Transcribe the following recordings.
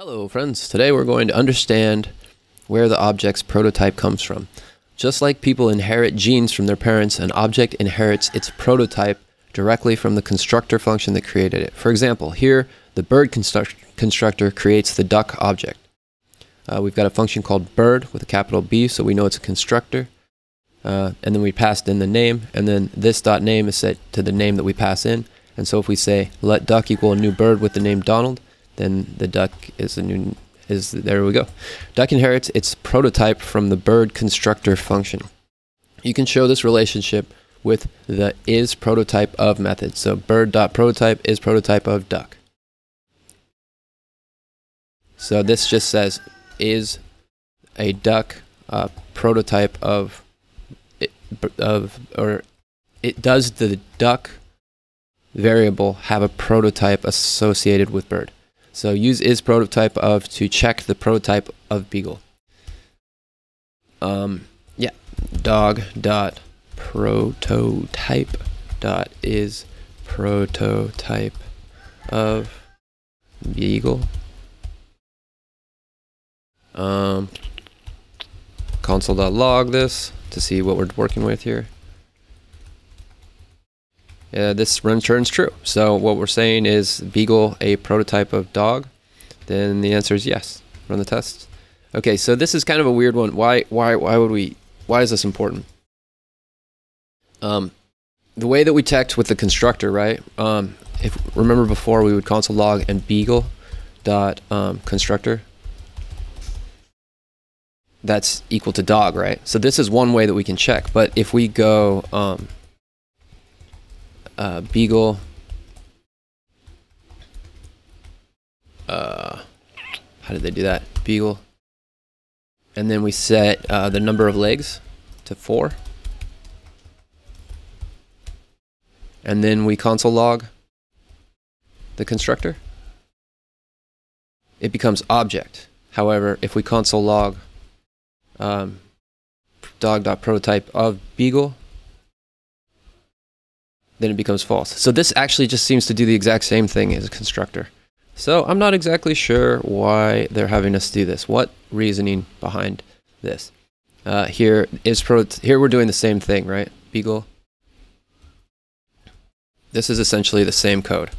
Hello friends, today we're going to understand where the object's prototype comes from. Just like people inherit genes from their parents, an object inherits its prototype directly from the constructor function that created it. For example, here the bird constructor creates the duck object. We've got a function called bird with a capital B, so we know it's a constructor. And then we passed in the name, and then this dot name is set to the name that we pass in. And so if we say let duck equal a new bird with the name Donald, then the duck is there we go. Duck inherits its prototype from the bird constructor function. You can show this relationship with the is prototype of method. So bird.prototype is prototype of duck. So this just says is a duck prototype does the duck variable have a prototype associated with bird? So use is prototype of to check the prototype of beagle. Dog.prototype.is prototype of beagle. Console.log this to see what we're working with here. This returns true. So what we're saying is beagle a prototype of dog? Then the answer is yes. Run the test. Okay, so this is kind of a weird one. Why is this important? The way that we checked with the constructor, right? Remember before we would console log and beagle dot constructor. That's equal to dog, right? So this is one way that we can check. But if we go beagle how did they do that? Beagle, and then we set the number of legs to 4, and then we console log the constructor. It becomes object. However, if we console log dog.prototype of beagle, then it becomes false. So this actually just seems to do the exact same thing as a constructor. So I'm not exactly sure why they're having us do this. What reasoning behind this? Here we're doing the same thing, right? Beagle. This is essentially the same code.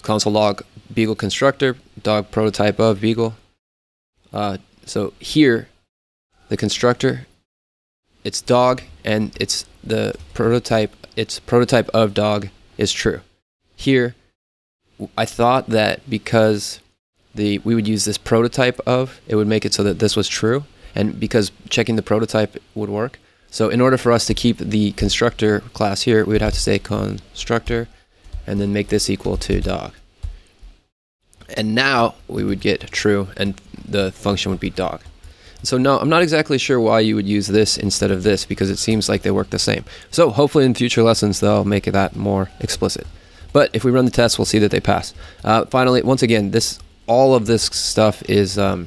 Console log beagle constructor, dog prototype of beagle. So here, the constructor, it's dog, and it's the prototype. Its prototype of dog is true. Here, I thought that because we would use this prototype of, it would make it so that this was true, and because checking the prototype would work. So in order for us to keep the constructor class here, we would have to say constructor, and then make this equal to dog. And now we would get true, and the function would be dog. So no, I'm not exactly sure why you would use this instead of this, because it seems like they work the same. So hopefully in future lessons, they'll make that more explicit. But if we run the test, we'll see that they pass. Finally, once again, all of this stuff is, I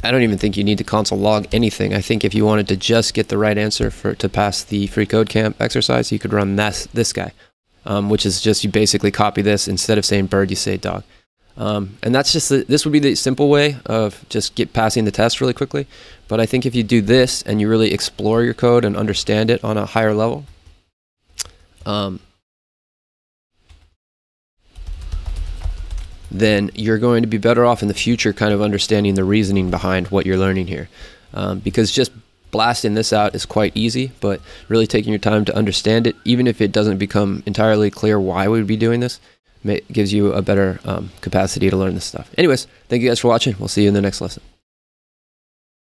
don't even think you need to console log anything. I think if you wanted to just get the right answer to pass the FreeCodeCamp exercise, you could run this guy, which is just you basically copy this. Instead of saying bird, you say dog. And that's just this would be the simple way of just passing the test really quickly. But I think if you do this and you really explore your code and understand it on a higher level, then you're going to be better off in the future kind of understanding the reasoning behind what you're learning here. Because just blasting this out is quite easy, but really taking your time to understand it, even if it doesn't become entirely clear why we would be doing this, gives you a better capacity to learn this stuff. Anyways, thank you guys for watching. We'll see you in the next lesson.